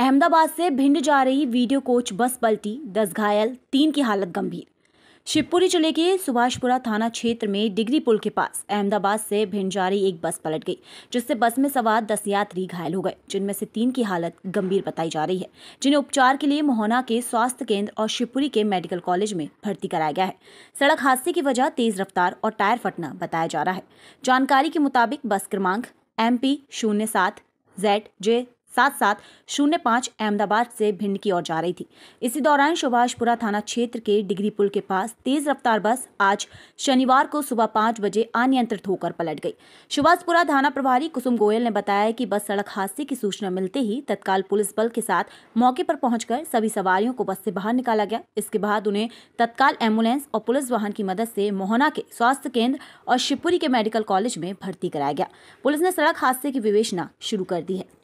अहमदाबाद से भिंड जा रही वीडियो कोच बस पलटी, 10 घायल, 3 की हालत गंभीर। शिवपुरी जिले के सुभाषपुरा थाना क्षेत्र में डिग्री पुल के पास अहमदाबाद से भिंड जा रही एक बस पलट गई, जिससे बस में सवार 10 यात्री घायल हो गए, जिनमें से 3 की हालत गंभीर बताई जा रही है, जिन्हें उपचार के लिए मोहना के स्वास्थ्य केंद्र और शिवपुरी के मेडिकल कॉलेज में भर्ती कराया गया है। सड़क हादसे की वजह तेज रफ्तार और टायर फटना बताया जा रहा है। जानकारी के मुताबिक बस क्रमांक MP 07ZJ 7705 अहमदाबाद से भिंड की ओर जा रही थी। इसी दौरान सुभाषपुरा थाना क्षेत्र के डिग्री पुल के पास तेज रफ्तार बस आज शनिवार को सुबह 5 बजे अनियंत्रित होकर पलट गई। सुभाषपुरा थाना प्रभारी कुसुम गोयल ने बताया कि बस सड़क हादसे की सूचना मिलते ही तत्काल पुलिस बल के साथ मौके पर पहुंचकर सभी सवारियों को बस से बाहर निकाला गया। इसके बाद उन्हें तत्काल एम्बुलेंस और पुलिस वाहन की मदद से मोहना के स्वास्थ्य केंद्र और शिवपुरी के मेडिकल कॉलेज में भर्ती कराया गया। पुलिस ने सड़क हादसे की विवेचना शुरू कर दी है।